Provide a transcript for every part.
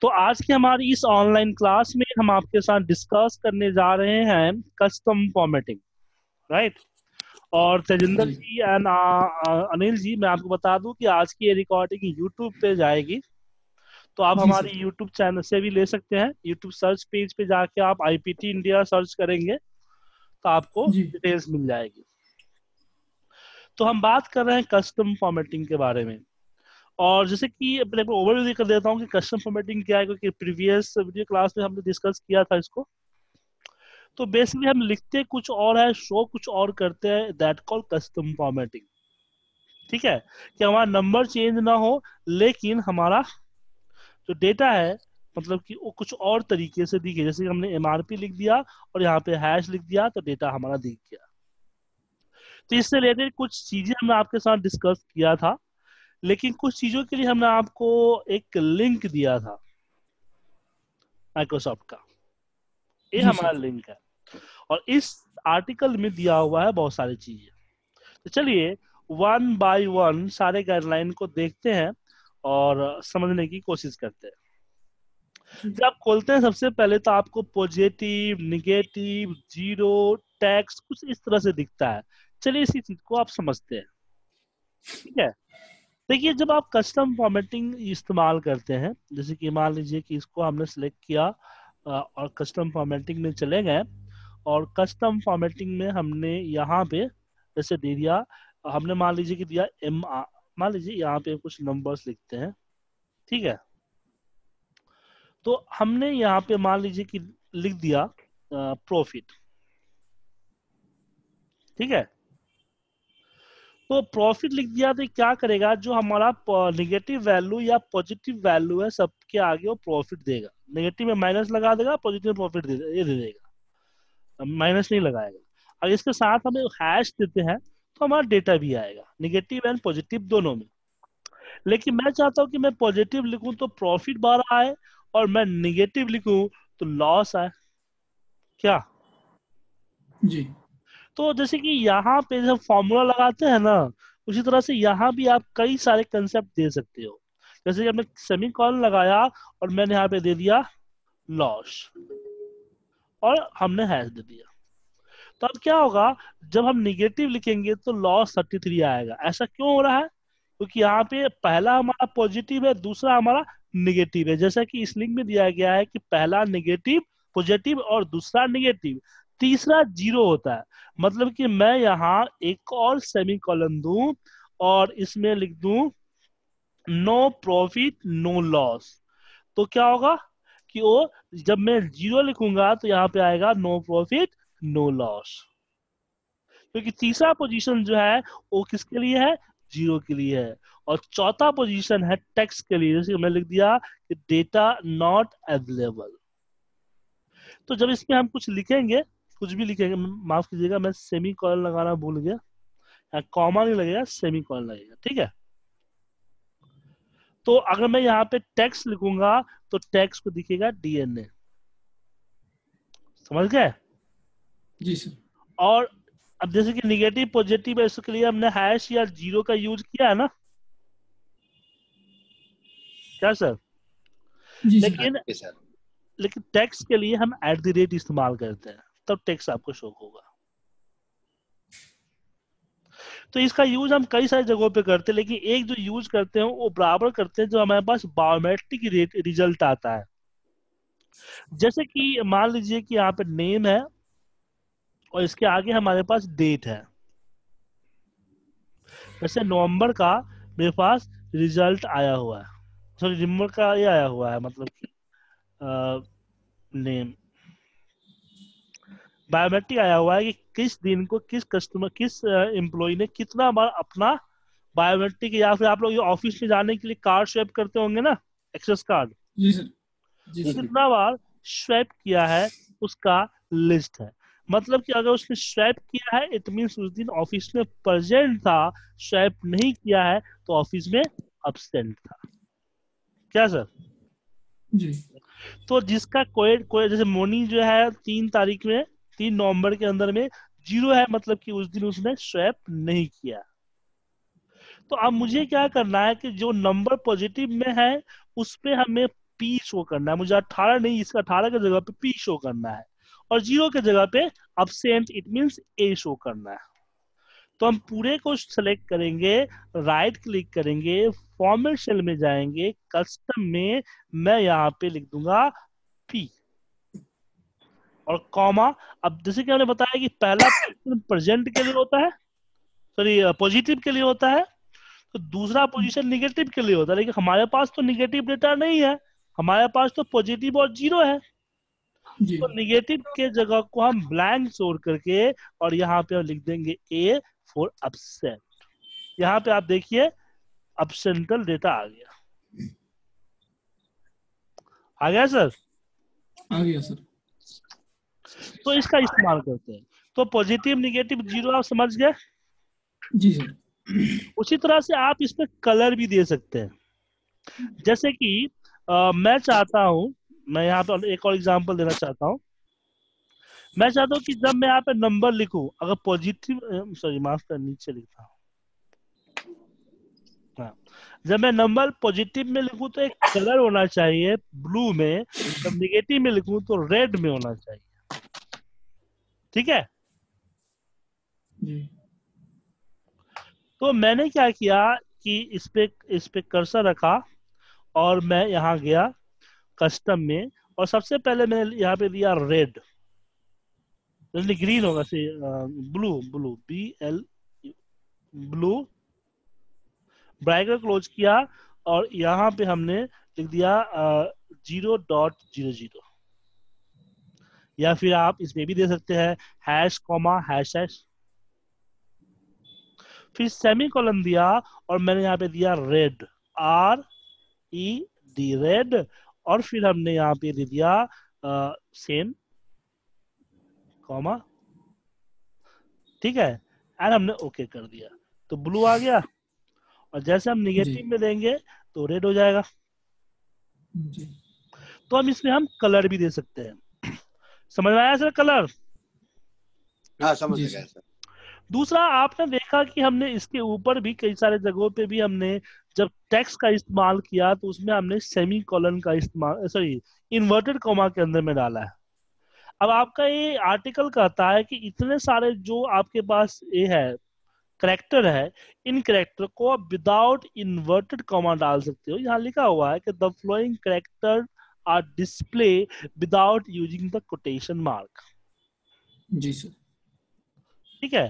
तो आज की हमारी इस ऑनलाइन क्लास में हम आपके साथ डिस्कस करने जा रहे हैं कस्टम फॉर्मेटिंग, राइट। और तेजिंदर जी एंड अनिल जी, मैं आपको बता दूं कि आज की ये रिकॉर्डिंग यूट्यूब पे जाएगी, तो आप हमारे यूट्यूब चैनल से भी ले सकते हैं। यूट्यूब सर्च पेज पे जाके आप IPT इंडिया सर्च करेंगे तो आपको डिटेल्स मिल जाएगी। तो हम बात कर रहे हैं कस्टम फॉर्मेटिंग के बारे में, और जैसे कि ओवरव्यू कर देता हूँ कि कस्टम फॉर्मेटिंग क्या है, क्योंकि प्रीवियस वीडियो क्लास में हमने डिस्कस किया था इसको। तो बेसिकली हम लिखते कुछ और है, शो कुछ और करते हैं, दैट कॉल कस्टम फॉर्मेटिंग। ठीक है, कि हमारा नंबर चेंज ना हो लेकिन हमारा जो डेटा है मतलब कि वो कुछ और तरीके से दी गई, जैसे कि हमने MRP लिख दिया और यहाँ पे हैश लिख दिया तो डेटा हमारा दिख गया। तो इससे रिलेटेड कुछ चीजें हमने आपके साथ डिस्कस किया था, लेकिन कुछ चीजों के लिए हमने आपको एक लिंक दिया था माइक्रोसॉफ्ट का, ये हमारा लिंक है, और इस आर्टिकल में दिया हुआ है बहुत सारी चीजें। तो चलिए वन बाय वन सारे गाइडलाइन को देखते हैं और समझने की कोशिश करते हैं। जब खोलते हैं सबसे पहले तो आपको पॉजिटिव, निगेटिव, जीरो, टैक्स कुछ इस तरह से दिखता है। चलिए इसी चीज को आप समझते हैं। ठीक है, देखिए जब आप कस्टम फॉर्मेटिंग इस्तेमाल करते हैं, जैसे कि मान लीजिए कि इसको हमने सिलेक्ट किया और कस्टम फॉर्मेटिंग में चले गए, और कस्टम फॉर्मेटिंग में हमने यहाँ पे जैसे दे दिया, हमने मान लीजिए कि दिया मान लीजिए यहाँ पे कुछ नंबर्स लिखते हैं। ठीक है, तो हमने यहाँ पे मान लीजिए कि लिख दिया प्रॉफिट। ठीक है, तो प्रॉफिट लिख दिया तो क्या करेगा, जो हमारा नेगेटिव वैल्यू या पॉजिटिव वैल्यू है सबके आगे वो प्रॉफिट देगा। नेगेटिव में माइनस लगा देगा, पॉजिटिव में प्रॉफिट ये दे देगा, माइनस नहीं लगाएगा। और इसके साथ हमें हैश देते हैं तो हमारा डेटा भी आएगा नेगेटिव एंड पॉजिटिव दोनों में। लेकिन मैं चाहता हूँ कि मैं पॉजिटिव लिखूं तो प्रॉफिट बाहर आए, और मैं नेगेटिव लिखूं तो लॉस आए, क्या जी। तो जैसे कि यहाँ पे जब फॉर्मूला लगाते हैं ना, उसी तरह से यहाँ भी आप कई सारे कंसेप्ट दे सकते हो। जैसे कि हमने सेमीकॉलन लगाया और मैंने यहाँ पे दे दिया लॉस और हमने हैश दे दिया, तो अब क्या होगा, जब हम निगेटिव लिखेंगे तो लॉस 33 आएगा। ऐसा क्यों हो रहा है, क्योंकि यहाँ पे पहला हमारा पॉजिटिव है, दूसरा हमारा निगेटिव है। जैसा कि इस लिंक में दिया गया है कि पहला निगेटिव, पॉजिटिव और दूसरा निगेटिव, तीसरा जीरो होता है। मतलब कि मैं यहाँ एक और सेमीकॉलन दूं और इसमें लिख दूं नो प्रॉफिट नो लॉस, तो क्या होगा कि वो जब मैं जीरो लिखूंगा तो यहाँ पे आएगा नो प्रॉफिट नो लॉस, क्योंकि तीसरा पोजीशन जो है वो किसके लिए है, जीरो के लिए है। और चौथा पोजीशन है टैक्स के लिए, जैसे मैं लिख दिया कि डेटा नॉट अवेलेबल। तो जब इसमें हम कुछ लिखेंगे, कुछ भी लिखेंगे, माफ कीजिएगा मैं सेमीकॉलन लगाना भूल गया, कॉमा नहीं लगेगा, सेमीकॉलन लगेगा। ठीक है, तो अगर मैं यहाँ पे टैक्स लिखूंगा तो टैक्स को दिखेगा DNA, समझ गए जी सर। और अब जैसे कि निगेटिव, पॉजिटिव है, इसके लिए हमने हैश या जीरो का यूज किया है ना, क्या सर जी। लेकिन टैक्स के लिए हम @ इस्तेमाल करते हैं, तब टैक्स आपको शो होगा। तो इसका यूज हम कई सारी जगहों पे करते हैं, लेकिन एक जो यूज करते हैं वो बराबर करते हैं जो हमारे पास बायोमेट्रिक रिजल्ट आता है। जैसे कि मान लीजिए कि यहाँ पे नेम है और इसके आगे हमारे पास डेट है, वैसे नवंबर का मेरे पास रिजल्ट आया हुआ है, सॉरी नवंबर का ये आया हुआ है, मतलब कि नेम बायोमेट्रिक आया हुआ है कि किस दिन को किस कस्टमर, किस एम्प्लॉय ने कितना बार अपना बायोमेट्रिक, या फिर आप लोग ये ऑफिस में जाने के लिए कार्ड स्वैप करते होंगे ना, एक्सेस कार्ड, कितना बार स्वैप किया है उसका लिस्ट है। मतलब कि अगर उसने स्वैप किया है इट मींस उस दिन ऑफिस में प्रेजेंट था, स्वैप नहीं किया है तो ऑफिस में एब्सेंट था, क्या सर जी। तो जिसका कोई जैसे मोनी जो है 3 नवंबर के अंदर में जीरो है, मतलब कि उस दिन उसने स्वैप नहीं किया। तो अब मुझे क्या करना है कि जो नंबर पॉजिटिव में है उस पे हमें पी शो करना है, मुझे 18 नहीं इसका 18 के जगह पे पी शो करना है, और 0 के जगह पे absent it means A show करना है। तो हम पूरे को सेलेक्ट करेंगे, राइट क्लिक करेंगे, फॉर्मेट सेल में जाएंगे, कस्टम में मैं यहाँ पे लिख दूंगा पी और कॉमा। अब जैसे कि हमने बताया कि पहला पोजीशन प्रेजेंट के लिए होता है, सॉरी पॉजिटिव के लिए होता है, तो दूसरा पोजीशन निगेटिव के लिए होता है, लेकिन हमारे पास तो निगेटिव डेटा नहीं है, हमारे पास तो पॉजिटिव और 0 है। तो निगेटिव के जगह को हम ब्लैंक छोड़ करके और यहाँ पे हम लिख देंगे ए फॉर एब्सेंट। यहाँ पे आप देखिए एब्सेंटल डेटा आ गया, आ गया सर, आ गया सर। तो इसका इस्तेमाल करते हैं। तो पॉजिटिव निगेटिव 0 आप समझ गए जी सर। उसी तरह से आप इसमें कलर भी दे सकते हैं, जैसे कि मैं चाहता हूं, मैं यहाँ पर एक और एग्जांपल देना चाहता हूं, मैं चाहता हूं कि जब मैं यहाँ पे नंबर लिखूं, अगर पॉजिटिव सॉरी माफ कर नीचे लिखता हूँ, जब मैं नंबर पॉजिटिव में लिखूं तो एक कलर होना चाहिए ब्लू में, जब निगेटिव में लिखूं तो रेड में होना चाहिए, ठीक है। तो मैंने क्या किया कि इस पे कर्सर रखा और मैं यहाँ गया कस्टम में, और सबसे पहले मैंने यहाँ पे लिया रेड, यानी ग्रीन होगा से blue, blue B L blue, bracket close किया और यहाँ पे हमने लिख दिया 0.00, या फिर आप इसमें भी दे सकते हैं हैश कॉमा हैश हैश, फिर सेमीकोलन दिया और मैंने यहाँ पे दिया red R E D red, और फिर हमने यहाँ पे दे दिया सेम कॉमा, ठीक है, एंड हमने ओके कर दिया, तो ब्लू आ गया। और जैसे हम निगेटिव में देंगे तो रेड हो जाएगा जी। तो हम इसमें हम कलर भी दे सकते हैं, समझ में आया सर कलर? हाँ समझ गया सर। दूसरा आपने देखा कि हमने इसके ऊपर भी कई सारे जगहों पे भी हमने जब टेक्स्ट का इस्तेमाल किया तो उसमें हमने सेमी कॉलन का इस्तेमाल सॉरी इन्वर्टेड कॉमा के अंदर में डाला है। अब आपका ये आर्टिकल कहता है कि इतने सारे जो आपके पास ये है करेक्टर है, इन करेक्टर को आप विदाउट इन्वर्टेड कॉमा डाल सकते हो। यहाँ लिखा हुआ है कि the following character are display without using the quotation mark जी सर, ठीक है।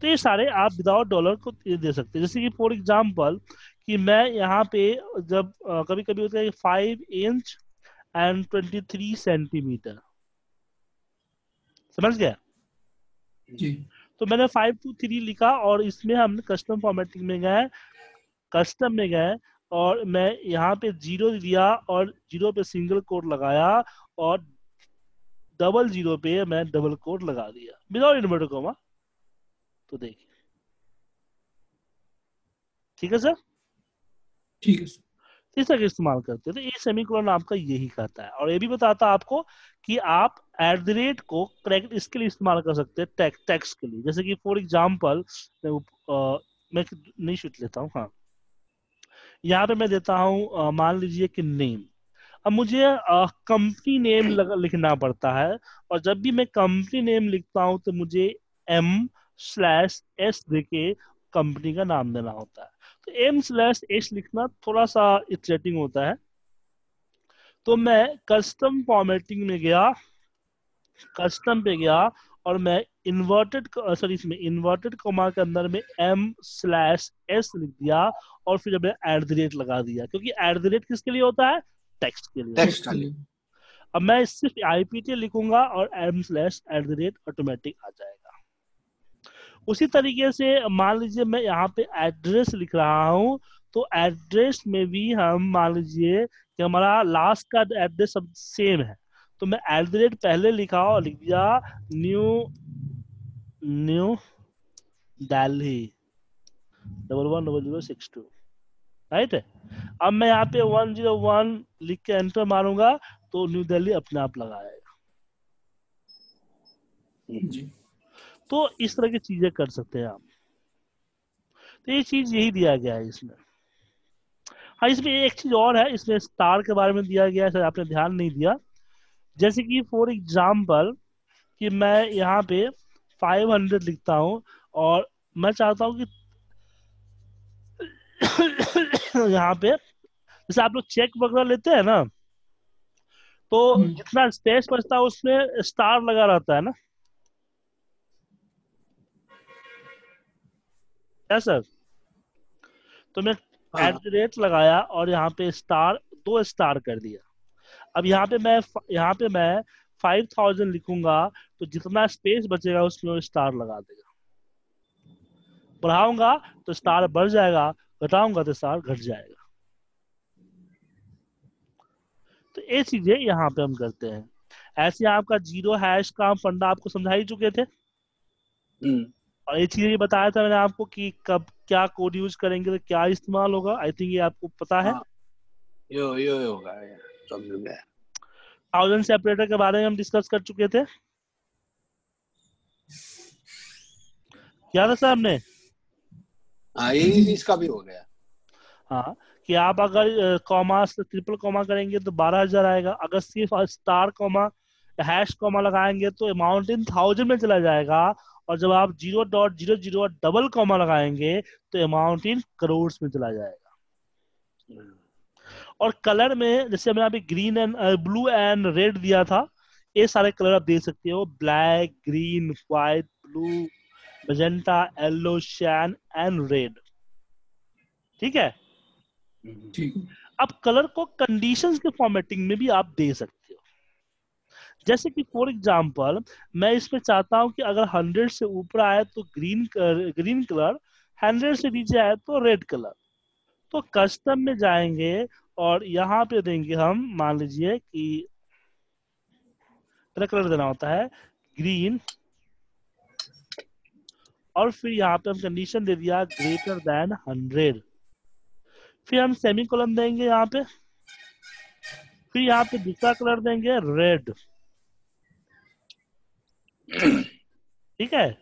तो ये सारे आप विदाउट डॉलर को दे सकते हैं, जैसे कि फॉर एग्जांपल कि मैं यहाँ पे जब कभी कभी होता है 5 इंच एंड 23 सेंटीमीटर, समझ गया जी। तो मैंने 5 to 3 लिखा और इसमें हम कस्टम फॉर्मेटिंग में गए, कस्टम में गए और मैं यहाँ पे 0 दिया और 0 पे सिंगल कोट लगाया और 00 पे मैं डबल कोट लगा दिया विदाउट इन्वर्टेड कॉमा। तो देखिए ठीक है सर, ठीक है सर, इस तरह इस्तेमाल करते हैं। तो ये सेमीकोलन आपका यही कहता है, और ये भी बताता है आपको कि आप @ को करेक्ट इसके लिए इस्तेमाल कर सकते हैं टैक्स के लिए। जैसे कि फॉर एग्जांपल मैं नहीं शूट लेता हूँ, हाँ यहाँ पे मैं देता हूँ मान लीजिए कि नेम। अब मुझे कंपनी नेम लिखना पड़ता है, और जब भी मैं कंपनी नेम लिखता हूँ तो मुझे M/S देके कंपनी का नाम देना होता है। तो M/S लिखना थोड़ा सा इटरेटिंग होता है। तो मैं कस्टम फॉर्मेटिंग में गया, कस्टम पे गया और मैं इन्वर्टेड कॉमा के अंदर में M/S लिख दिया और फिर हमने @ लगा दिया, क्योंकि @ किसके लिए होता है टेक्स्ट के लिए, टेक्स्ट के लिए। अब मैं सिर्फ IPT लिखूंगा और M/@ ऑटोमेटिक आ जाएगा। उसी तरीके से मान लीजिए मैं यहाँ पे एड्रेस लिख रहा हूँ, तो एड्रेस में भी हम मान लीजिए कि हमारा लास्ट का एड्रेस सब सेम है, तो मैं @ पहले लिखा और लिख दिया न्यू दिल्ली 110062, राइट है। अब मैं यहाँ पे 101 लिख के एंटर मारूंगा तो न्यू दिल्ली अपने आप लगाएगा जी। तो इस तरह की चीजें कर सकते हैं आप। तो ये चीज यही दिया गया है इसमें। हाँ, इसमें एक चीज और है, इसमें स्टार के बारे में दिया गया है, सर आपने ध्यान नहीं दिया। जैसे कि फॉर एग्जाम्पल कि मैं यहाँ पे 500 लिखता हूँ और मैं चाहता हूँ कि यहाँ पे जैसे आप लोग चेक वगैरह लेते हैं ना, तो जितना स्पेस बचता है उसमें स्टार लगा रहता है ना। यस सर, तो मैं @ लगाया और यहाँ पे स्टार 2 स्टार कर दिया। अब यहाँ पे मैं 5000 लिखूंगा तो जितना स्पेस बचेगा उसमें स्टार लगा देगा। बढ़ाऊंगा तो स्टार बढ़ जाएगा, घटाऊंगा तो स्टार घट जाएगा। तो ये चीजें यहाँ पे हम करते हैं। ऐसे आपका 0 हैश का फंडा आपको समझा ही चुके थे और ये चीजें बताया था मैंने आपको कि कब क्या कोड यूज करेंगे तो क्या इस्तेमाल होगा। आई थिंक ये आपको पता है। यो होगा, समझ गया। 1000 सेपरेटर के बारे में हम डिस्कस कर चुके थे, याद है सर हमने? इसका भी हो गया। हाँ, कि आप अगर कॉमा से ट्रिपल कॉमा करेंगे तो 12000 आएगा। अगर सिर्फ स्टार कॉमा हैश कॉमा लगाएंगे तो अमाउंट इन 1000 में चला जाएगा। और जब आप 0.00 डबल कॉमा लगाएंगे तो अमाउंट इन करोड़ में चला जाएगा। और कलर में जैसे हमने अभी green and blue and red दिया था, ये सारे कलर आप देख सकते हो, black, green, white, blue, magenta, yellow, cyan and red. ठीक है, अब कलर को कंडीशंस के फॉर्मेटिंग में भी आप दे सकते हो। जैसे कि फॉर एग्जांपल मैं इसमें चाहता हूं कि अगर 100 से ऊपर आए तो ग्रीन कलर, 100 से नीचे आए तो रेड कलर। तो कस्टम में जाएंगे और यहाँ पे देंगे हम, मान लीजिए कि कलर देना होता है ग्रीन, और फिर यहाँ पे हम कंडीशन दे दिया ग्रेटर देन 100। फिर हम सेमीकोलन देंगे यहाँ पे, फिर यहाँ पे दूसरा कलर देंगे रेड। ठीक है,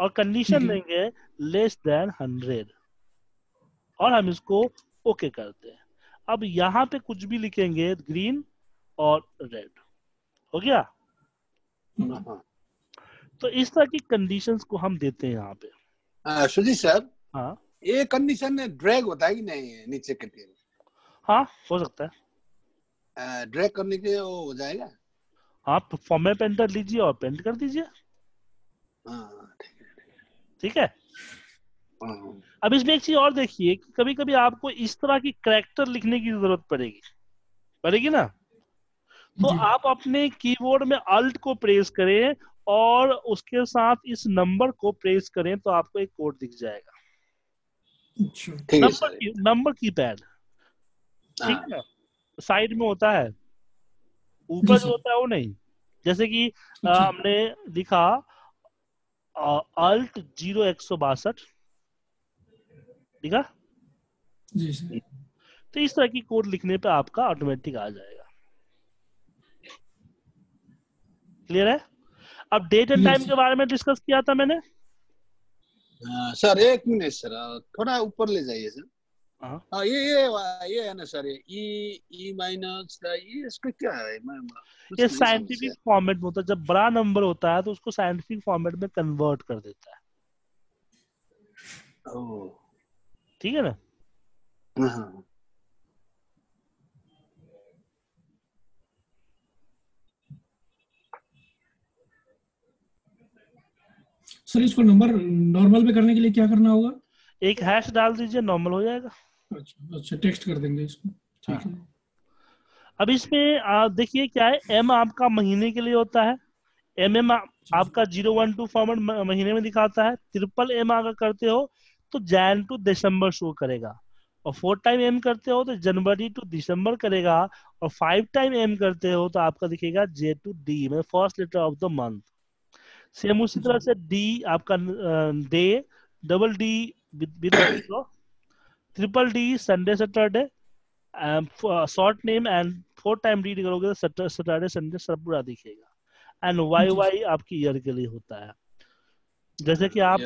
और कंडीशन देंगे लेस देन 100 और हम इसको ओके करते हैं। अब यहाँ पे कुछ भी लिखेंगे, ग्रीन और रेड, हो गया। तो इस तरह की कंडीशंस को हम देते हैं यहाँ पे। सुजीत सर, हाँ, ये कंडीशन ड्रैग होता है कि नहीं नीचे के टेबल? हाँ, हो सकता है ड्रैग करने के, वो हो जाएगा। आप फॉर्म में पेंटर लीजिए और पेंट कर दीजिए। ठीक है, अब इसमें एक चीज और देखिए कि कभी कभी आपको इस तरह की कैरेक्टर लिखने की जरूरत पड़ेगी ना, तो आप अपने कीबोर्ड में अल्ट को प्रेस करें और उसके साथ इस नंबर को प्रेस करें तो आपको एक कोड दिख जाएगा, नंबर की पैड। ठीक है, साइड में होता है, ऊपर जो होता है वो नहीं। जैसे कि हमने लिखा अल्ट 0 162, ठीक है जी। तो इस तरह की कोड लिखने पे आपका ऑटोमेटिक आ जाएगा। क्लियर है? अब डेट एंड टाइम के बारे में डिस्कस किया था मैंने। सर एक मिनट सर, थोड़ा ऊपर ले जाइए सर। हाँ, ये है ना सर, ये माइनस, ये इसका क्या है? ये साइंटिफिक फॉर्मेट होता है, जब बड़ा नंबर होता है तो उसको साइंटिफिक फॉर्मेट में कन्वर्ट कर देता है। ओह, ठीक है ना। सर, इसको नंबर नॉर्मल पे करने के लिए क्या करना होगा? एक हैश डाल दीजिए, नॉर्मल हो जाएगा। अच्छा, टेक्स्ट कर देंगे इसको। ठीक है, अब इसमें आप देखिए क्या है, एम आपका महीने के लिए होता है। एमएम आपका 012 फॉर्मेट महीने में दिखाता है। 3M अगर करते हो तो जैन टू दिसंबर शो करेगा, और 4M करते हो तो जनवरी टू दिसंबर करेगा, और 5M करते हो तो आपका दिखेगा J to D में, first letter of the month. Same उसी तरह से D आपका day, DD TDD Sunday Saturday, short name and 4 time read करोगे तो सैटरडे संडे सब पूरा दिखेगा। एंड YY आपकी ईयर के लिए होता है। जैसे कि आप,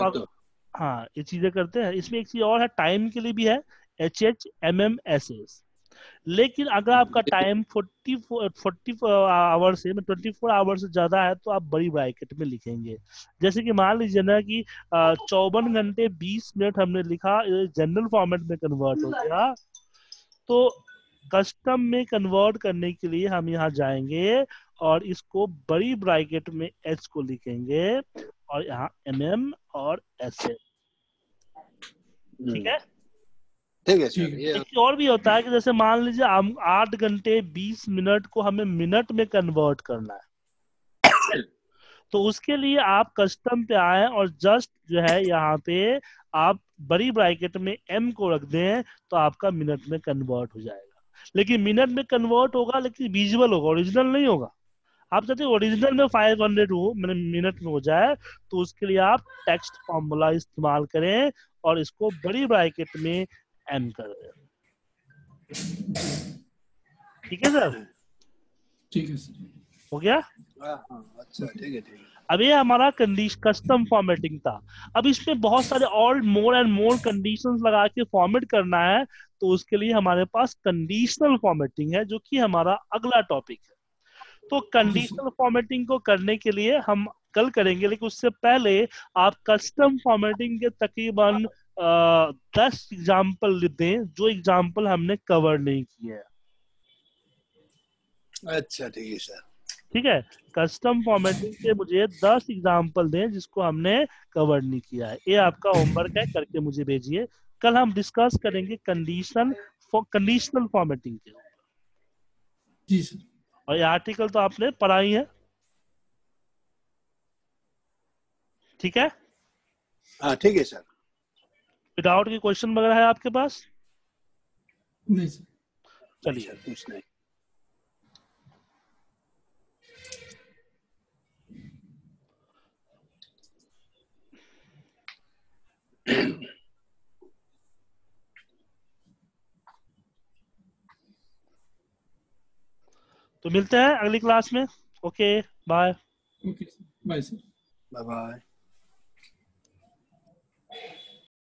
हाँ, ये चीजें करते हैं। इसमें एक चीज और है, टाइम के लिए भी है। HHMMSS। लेकिन अगर आपका टाइम 44 आवर्स है, 24 आवर्स से ज्यादा है तो आप बड़ी ब्रैकेट में लिखेंगे। जैसे कि मान लीजिए ना कि 54 घंटे 20 मिनट हमने लिखा, जनरल फॉर्मेट में कन्वर्ट हो गया। तो कस्टम में कन्वर्ट करने के लिए हम यहाँ जाएंगे और इसको बड़ी ब्रैकेट में एच को लिखेंगे और यहाँ MM और SA। ठीक है, ठीक है। एक और भी होता है कि जैसे मान लीजिए हम 8 घंटे 20 मिनट को हमें मिनट में कन्वर्ट करना है, तो उसके लिए आप कस्टम पे आए और जस्ट जो है यहाँ पे आप बड़ी ब्रैकेट में M को रख दें तो आपका मिनट में कन्वर्ट हो जाएगा। लेकिन मिनट में कन्वर्ट होगा लेकिन विजुअल होगा, ओरिजिनल नहीं होगा। आप चाहते ओरिजिनल में 500 हो मिनट में हो जाए तो उसके लिए आप टेक्स्ट फॉर्मूला इस्तेमाल करें और इसको बड़ी ब्रैकेट में M कर दें। ठीक है सर, ठीक है सर, हो गया। अच्छा, ठीक है, ठीक है। अब ये हमारा कस्टम फॉर्मेटिंग था। अब इसमें बहुत सारे और मोर एंड मोर कंडीशंस लगा के फॉर्मेट करना है, तो उसके लिए हमारे पास कंडीशनल फॉर्मेटिंग है जो कि हमारा अगला टॉपिक है। तो कंडीशनल फॉर्मेटिंग को करने के लिए हम कल करेंगे, लेकिन उससे पहले आप कस्टम फॉर्मेटिंग के तकरीबन 10 एग्जाम्पल दें जो एग्जाम्पल हमने कवर नहीं किए हैं। अच्छा, ठीक है सर, ठीक है। कस्टम फॉर्मेटिंग के मुझे 10 एग्जाम्पल दें जिसको हमने कवर नहीं किया है। ये आपका होमवर्क है, करके मुझे भेजिए। कल हम डिस्कस करेंगे कंडीशनल फॉर्मेटिंग के ऊपर। जी सर। और ये आर्टिकल तो आपने पढ़ा ही है, ठीक है? हाँ, ठीक है सर। विदाउट के क्वेश्चन वगैरह है आपके पास? नहीं सर। चलिए पूछना है। तो मिलते हैं अगली क्लास में। Okay, bye. Okay, bye sir, bye bye.